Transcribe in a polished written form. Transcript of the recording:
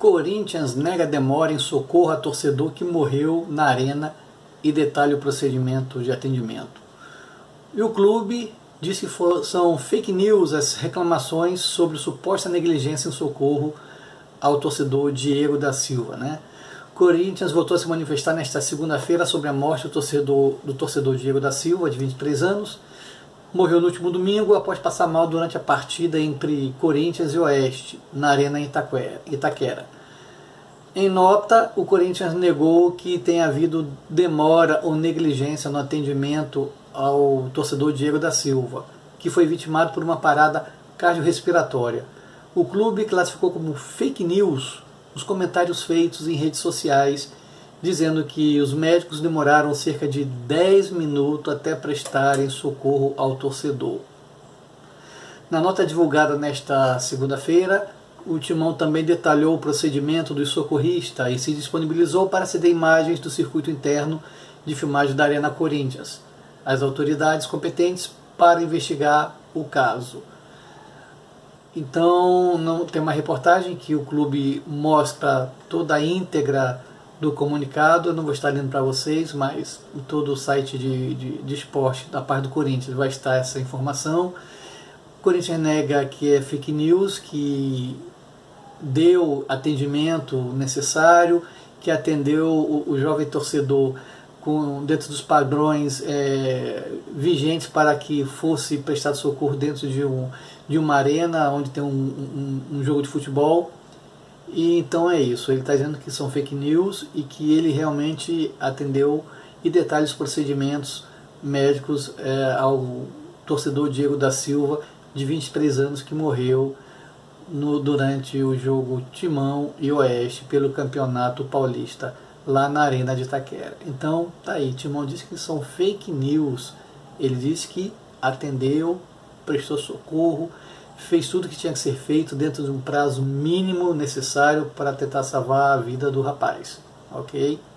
Corinthians nega demora em socorro a torcedor que morreu na arena e detalha o procedimento de atendimento. E o clube diz que são fake news as reclamações sobre suposta negligência em socorro ao torcedor Diego da Silva, né? Corinthians voltou a se manifestar nesta segunda-feira sobre a morte do torcedor Diego da Silva, de 23 anos. Morreu no último domingo após passar mal durante a partida entre Corinthians e Oeste, na Arena Itaquera. Em nota, o Corinthians negou que tenha havido demora ou negligência no atendimento ao torcedor Diego da Silva, que foi vitimado por uma parada cardiorrespiratória. O clube classificou como fake news os comentários feitos em redes sociais, dizendo que os médicos demoraram cerca de 10 minutos até prestarem socorro ao torcedor. Na nota divulgada nesta segunda-feira, o Timão também detalhou o procedimento dos socorristas e se disponibilizou para ceder imagens do circuito interno de filmagem da Arena Corinthians às autoridades competentes para investigar o caso. Então, não tem uma reportagem que o clube mostra toda a íntegra do comunicado. Eu não vou estar lendo para vocês, mas em todo o site de esporte da parte do Corinthians vai estar essa informação. O Corinthians nega que é fake news, que deu atendimento necessário, que atendeu o jovem torcedor dentro dos padrões vigentes para que fosse prestado socorro dentro de uma arena onde tem um jogo de futebol. E então é isso, ele está dizendo que são fake news e que ele realmente atendeu e detalha os procedimentos médicos ao torcedor Diego da Silva, de 23 anos, que morreu durante o jogo Timão e Oeste pelo Campeonato Paulista, lá na Arena de Itaquera. Então tá aí, Timão disse que são fake news, ele disse que atendeu, prestou socorro, fez tudo o que tinha que ser feito dentro de um prazo mínimo necessário para tentar salvar a vida do rapaz, ok?